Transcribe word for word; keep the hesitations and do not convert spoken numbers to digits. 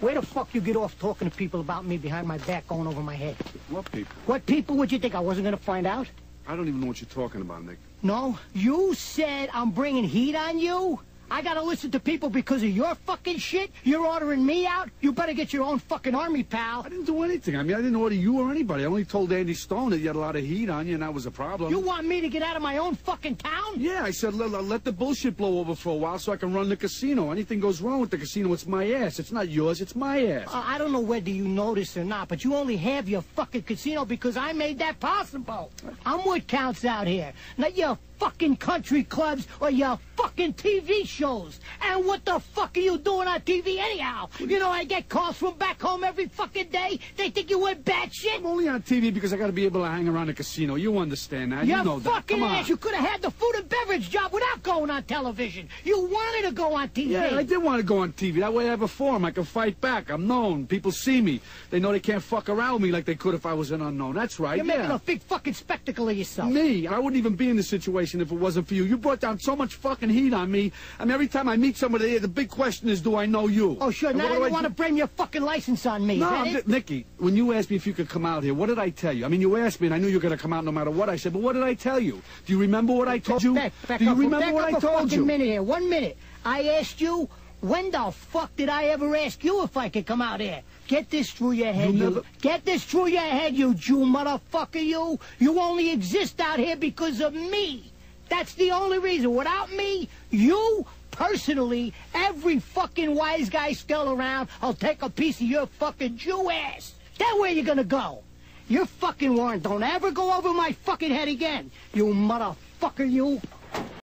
Where the fuck you get off talking to people about me behind my back, going over my head? What people? What people would you think? I wasn't going to find out? I don't even know what you're talking about, Nick. No? You said I'm bringing heat on you? I got to listen to people because of your fucking shit? You're ordering me out? You better get your own fucking army, pal. I didn't do anything. I mean, I didn't order you or anybody. I only told Andy Stone that you had a lot of heat on you and that was a problem. You want me to get out of my own fucking town? Yeah, I said let, let the bullshit blow over for a while so I can run the casino. Anything goes wrong with the casino, it's my ass. It's not yours, it's my ass. Uh, I don't know whether you know this or not, but you only have your fucking casino because I made that possible. I'm what counts out here. Not your fucking country clubs or your fucking T V shows. And what the fuck are you doing on T V anyhow? You know, I get calls from back home every fucking day. They think you went batshit. I'm only on T V because I gotta be able to hang around the casino. You understand that. Your you know that. Fucking ass. You could have had the food and beverage job without going on television. You wanted to go on T V. Yeah, I did want to go on T V. That way I have a forum. I can fight back. I'm known. People see me. They know they can't fuck around with me like they could if I was an unknown. That's right. You're making yeah. a big fucking spectacle of yourself. Me? I wouldn't even be in this situation if it wasn't for you. You brought down so much fucking heat on me. I mean, every time I meet somebody, the big question is, do I know you? Oh, sure. And now you want to blame your fucking license on me. No, Nicky, when you asked me if you could come out here, what did I tell you? I mean, you asked me, and I knew you were going to come out no matter what I said, but what did I tell you? Do you remember what I told you? Back, back do you up, remember back what up I told you? Back up a fucking minute here. One minute. I asked you, when the fuck did I ever ask you if I could come out here? Get this through your head, you. Never... Get this through your head, you Jew motherfucker, you. You only exist out here because of me. That's the only reason. Without me, you, personally, every fucking wise guy still around, I'll take a piece of your fucking Jew ass. That's where you're gonna go. You're fucking warned. Don't ever go over my fucking head again, you motherfucker, you.